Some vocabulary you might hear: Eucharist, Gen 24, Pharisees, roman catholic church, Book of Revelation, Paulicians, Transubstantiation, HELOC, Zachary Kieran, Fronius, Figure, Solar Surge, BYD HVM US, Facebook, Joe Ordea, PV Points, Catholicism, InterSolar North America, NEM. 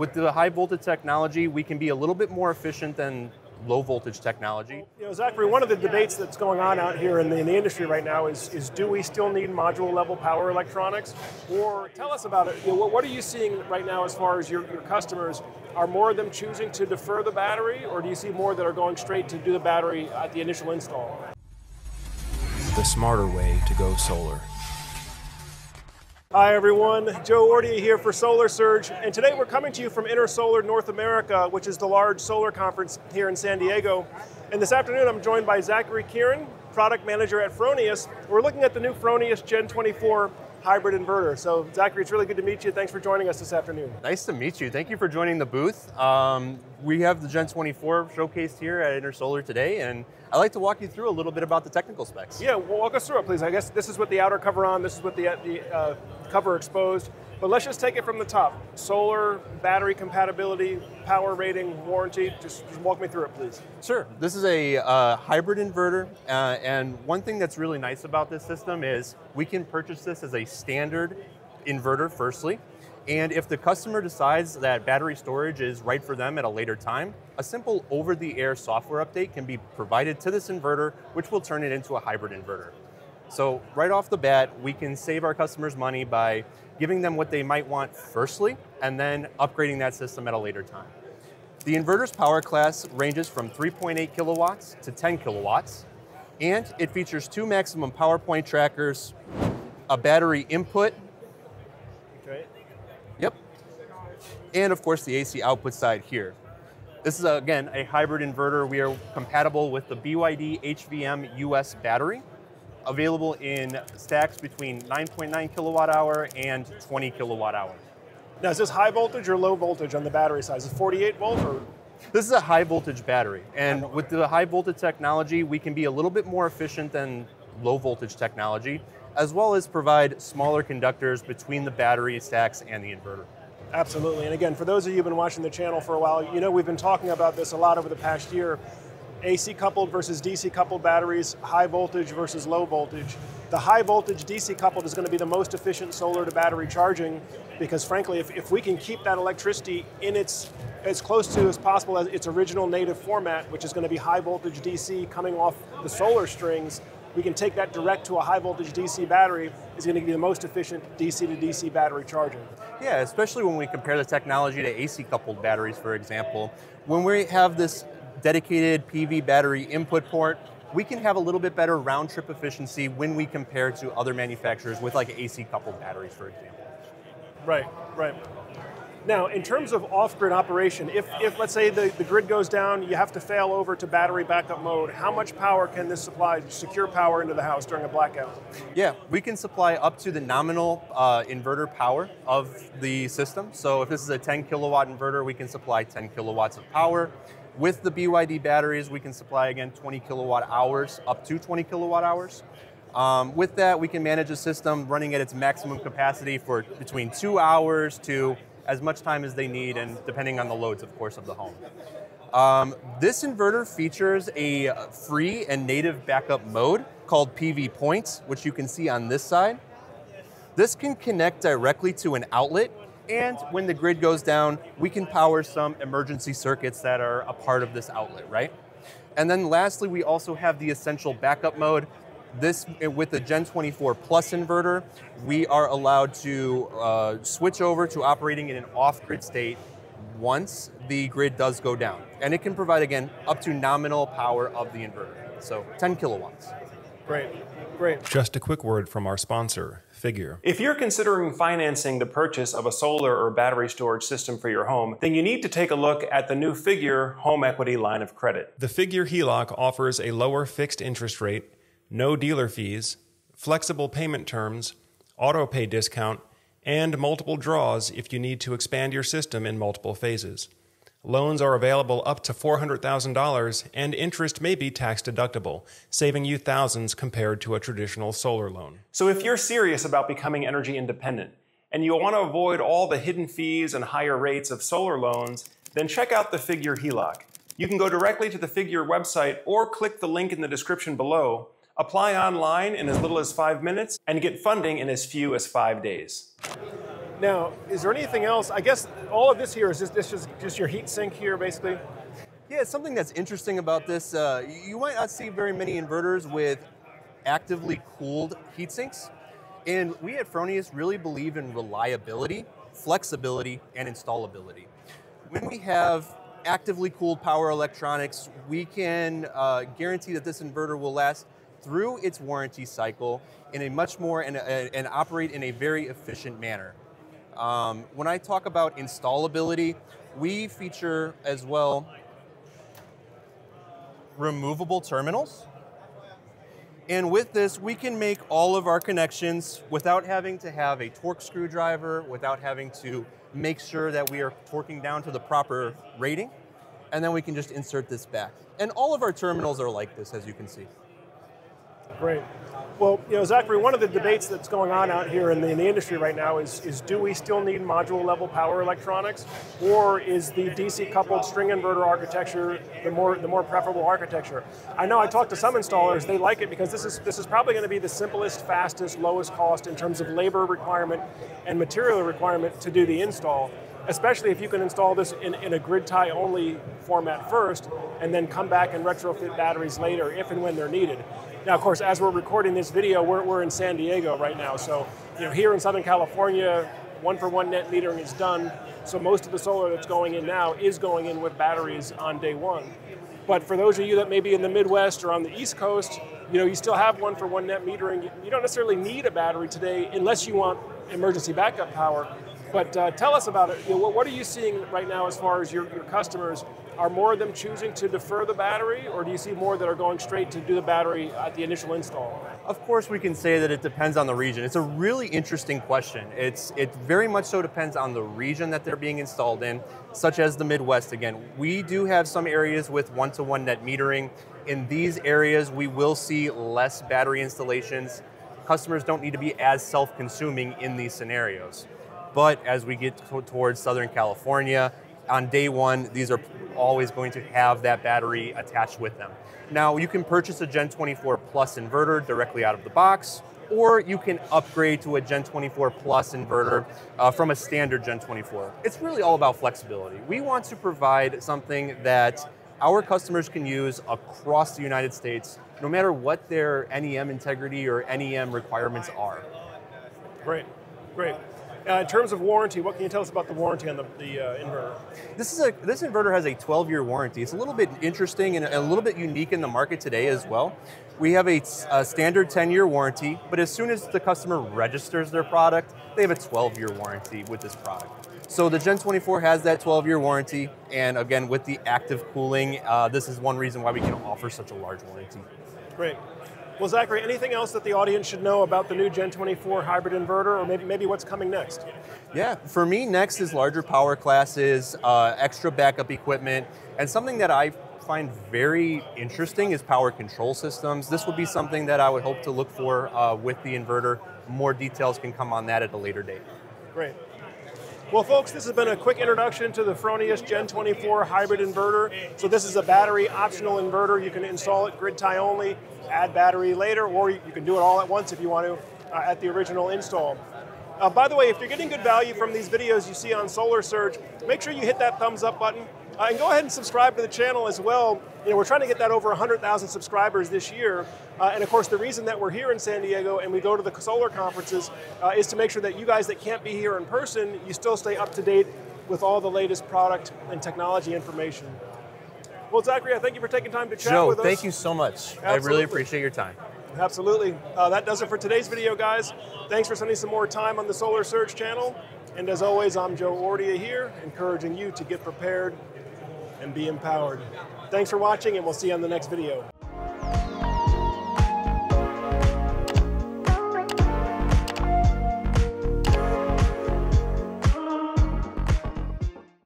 With the high voltage technology, we can be a little bit more efficient than low voltage technology. You know, Zachary, one of the debates that's going on out here in the industry right now is do we still need module level power electronics? Or tell us about it. You know, what are you seeing right now as far as your customers? Are more of them choosing to defer the battery, or do you see more that are going straight to do the battery at the initial install? The smarter way to go solar. Hi everyone, Joe Ordea here for Solar Surge, and today we're coming to you from InterSolar North America, which is the large solar conference here in San Diego. And this afternoon I'm joined by Zachary Kieran, product manager at Fronius. We're looking at the new Fronius Gen 24 hybrid inverter. So Zachary, it's really good to meet you. Thanks for joining us this afternoon. Nice to meet you. Thank you for joining the booth. We have the Gen 24 showcased here at InterSolar today, and I'd like to walk you through a little bit about the technical specs. Yeah, well, walk us through it, please. I guess this is with the outer cover on, this is with the cover exposed, but let's just take it from the top. Solar, battery compatibility, power rating, warranty, just walk me through it, please. Sure, this is a hybrid inverter, and one thing that's really nice about this system is we can purchase this as a standard inverter firstly, and if the customer decides that battery storage is right for them at a later time, a simple over-the-air software update can be provided to this inverter, which will turn it into a hybrid inverter. So right off the bat, we can save our customers money by giving them what they might want firstly, and then upgrading that system at a later time. The inverter's power class ranges from 3.8 kilowatts to 10 kilowatts, and it features 2 maximum power point trackers, a battery input, and of course the AC output side here. This is, again, a hybrid inverter. We are compatible with the BYD HVM US battery, available in stacks between 9.9 kilowatt hour and 20 kilowatt hour. Now, is this high voltage or low voltage on the battery side? Is it 48 volt or? This is a high voltage battery. And with the high voltage technology, we can be a little bit more efficient than low voltage technology, as well as provide smaller conductors between the battery stacks and the inverter. Absolutely, and again, for those of you who've been watching the channel for a while, you know we've been talking about this a lot over the past year. AC coupled versus DC coupled batteries, high voltage versus low voltage. The high voltage DC coupled is going to be the most efficient solar to battery charging, because frankly, if we can keep that electricity in its as close to as possible as its original native format, which is going to be high voltage DC coming off the solar strings, we can take that direct to a high voltage DC battery. Is going to be the most efficient DC to DC battery charging. Yeah, especially when we compare the technology to AC coupled batteries, for example. When we have this dedicated PV battery input port, we can have a little bit better round trip efficiency when we compare to other manufacturers with like AC coupled batteries, for example. Right, right. Now, in terms of off-grid operation, if let's say the grid goes down, you have to fail over to battery backup mode, how much power can this supply, secure power into the house during a blackout? Yeah, we can supply up to the nominal inverter power of the system. So if this is a 10 kilowatt inverter, we can supply 10 kilowatts of power. With the BYD batteries, we can supply, again, 20 kilowatt hours, up to 20 kilowatt hours. With that, we can manage a system running at its maximum capacity for between 2 hours to as much time as they need, and depending on the loads, of course, of the home. This inverter features a free and native backup mode called PV Points, which you can see on this side. This can connect directly to an outlet, and when the grid goes down, we can power some emergency circuits that are a part of this outlet, right? And then lastly, we also have the essential backup mode. This, with the Gen 24 Plus inverter, we are allowed to switch over to operating in an off-grid state once the grid does go down. And it can provide, again, up to nominal power of the inverter, so 10 kilowatts. Great, great. Just a quick word from our sponsor, Figure. If you're considering financing the purchase of a solar or battery storage system for your home, then you need to take a look at the new Figure home equity line of credit. The Figure HELOC offers a lower fixed interest rate, no dealer fees, flexible payment terms, auto pay discount, and multiple draws if you need to expand your system in multiple phases. Loans are available up to $400,000, and interest may be tax deductible, saving you thousands compared to a traditional solar loan. So if you're serious about becoming energy independent, and you want to avoid all the hidden fees and higher rates of solar loans, then check out the Figure HELOC. You can go directly to the Figure website or click the link in the description below. Apply online in as little as 5 minutes and get funding in as few as 5 days. Now, is there anything else? I guess all of this here, is this just your heat sink here, basically? Yeah, it's something that's interesting about this. You might not see very many inverters with actively cooled heat sinks. And we at Fronius really believe in reliability, flexibility, and installability. When we have actively cooled power electronics, we can guarantee that this inverter will last through its warranty cycle in a much more, and operate in a very efficient manner. When I talk about installability, we feature as well removable terminals. And with this, we can make all of our connections without having to have a torque screwdriver, without having to make sure that we are torquing down to the proper rating. And then we can just insert this back. And all of our terminals are like this, as you can see. Great. Well, you know, Zachary, one of the debates that's going on out here in the industry right now is do we still need module level power electronics, or is the DC coupled string inverter architecture the more preferable architecture? I know I talked to some installers, they like it because this is probably going to be the simplest, fastest, lowest cost in terms of labor requirement and material requirement to do the install, especially if you can install this in a grid tie only format first and then come back and retrofit batteries later if and when they're needed. Now, of course, as we're recording this video, we're in San Diego right now. So, you know, here in Southern California, 1-for-1 net metering is done. So most of the solar that's going in now is going in with batteries on day one. But for those of you that may be in the Midwest or on the East Coast, you know, you still have 1-for-1 net metering. You don't necessarily need a battery today unless you want emergency backup power. But tell us about it. You know, what are you seeing right now as far as your customers? Are more of them choosing to defer the battery, or do you see more that are going straight to do the battery at the initial install? Of course, we can say that it depends on the region. It's a really interesting question. It very much so depends on the region that they're being installed in, such as the Midwest again. We do have some areas with 1-to-1 net metering. In these areas, we will see less battery installations. Customers don't need to be as self-consuming in these scenarios. But as we get towards Southern California, on day one, these are always going to have that battery attached with them. Now, you can purchase a Gen 24 Plus inverter directly out of the box, or you can upgrade to a Gen 24 Plus inverter from a standard Gen 24. It's really all about flexibility. We want to provide something that our customers can use across the United States, no matter what their NEM integrity or NEM requirements are. Great, great. In terms of warranty, what can you tell us about the warranty on the inverter? This inverter has a 12-year warranty. It's a little bit interesting and a little bit unique in the market today as well. We have a standard 10-year warranty, but as soon as the customer registers their product, they have a 12-year warranty with this product. So the Gen 24 has that 12-year warranty, and again, with the active cooling, this is one reason why we can offer such a large warranty. Great. Well, Zachary, anything else that the audience should know about the new Gen 24 hybrid inverter, or maybe what's coming next? Yeah, for me, next is larger power classes, extra backup equipment, and something that I find very interesting is power control systems. This would be something that I would hope to look for with the inverter. More details can come on that at a later date. Great. Well, folks, this has been a quick introduction to the Fronius Gen 24 hybrid inverter. So this is a battery optional inverter. You can install it grid tie only, add battery later, or you can do it all at once if you want to at the original install. By the way, if you're getting good value from these videos you see on Solar Surge, make sure you hit that thumbs up button and go ahead and subscribe to the channel as well. You know, we're trying to get that over 100,000 subscribers this year. And of course, the reason that we're here in San Diego and we go to the solar conferences is to make sure that you guys that can't be here in person, you still stay up to date with all the latest product and technology information. Well, Zachary, I thank you for taking time to chat with us. Joe, thank you so much. Absolutely. I really appreciate your time. Absolutely. That does it for today's video, guys. Thanks for spending some more time on the Solar Surge channel. And as always, I'm Joe Ordea here, encouraging you to get prepared and be empowered. Thanks for watching, and we'll see you on the next video.